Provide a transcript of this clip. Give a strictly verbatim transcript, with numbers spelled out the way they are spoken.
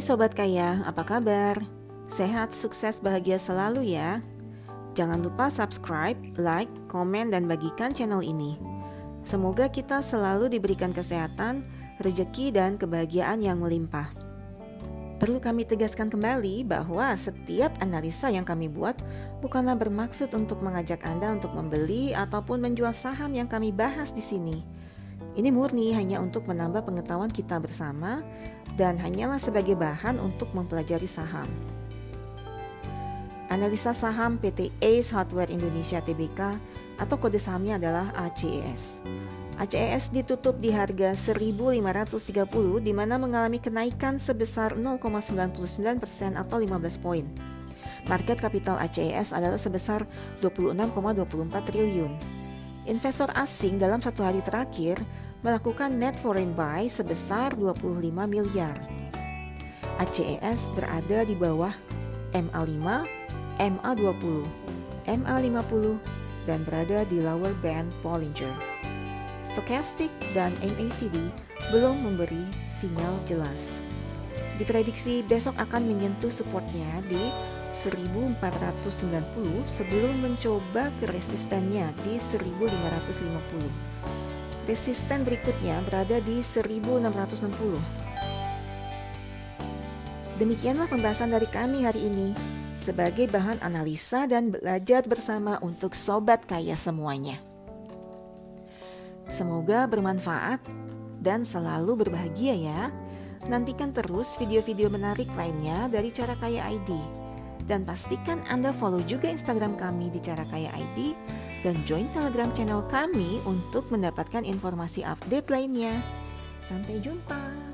Hai Sobat Kaya, apa kabar? Sehat, sukses, bahagia selalu ya. Jangan lupa subscribe, like, komen, dan bagikan channel ini. Semoga kita selalu diberikan kesehatan, rejeki, dan kebahagiaan yang melimpah. Perlu kami tegaskan kembali bahwa setiap analisa yang kami buat bukanlah bermaksud untuk mengajak Anda untuk membeli ataupun menjual saham yang kami bahas di sini. Ini murni hanya untuk menambah pengetahuan kita bersama dan hanyalah sebagai bahan untuk mempelajari saham. Analisa saham P T Ace Hardware Indonesia Tbk atau kode sahamnya adalah A C E S. A C E S ditutup di harga seribu lima ratus tiga puluh di mana mengalami kenaikan sebesar nol koma sembilan sembilan persen atau lima belas poin. Market capital A C E S adalah sebesar dua puluh enam koma dua empat triliun. Investor asing dalam satu hari terakhir melakukan net foreign buy sebesar dua puluh lima miliar. A C E S berada di bawah M A lima, M A dua puluh, M A lima puluh, dan berada di lower band Bollinger. Stochastic dan M A C D belum memberi sinyal jelas. Diprediksi besok akan menyentuh supportnya di seribu empat ratus sembilan puluh sebelum mencoba ke resistennya di seribu lima ratus lima puluh. Resisten berikutnya berada di seribu enam ratus enam puluh. Demikianlah pembahasan dari kami hari ini sebagai bahan analisa dan belajar bersama untuk Sobat Kaya semuanya. Semoga bermanfaat dan selalu berbahagia ya. Nantikan terus video-video menarik lainnya dari Cara Kaya I D. Dan pastikan Anda follow juga Instagram kami di Cara Kaya I D dan join Telegram channel kami untuk mendapatkan informasi update lainnya. Sampai jumpa!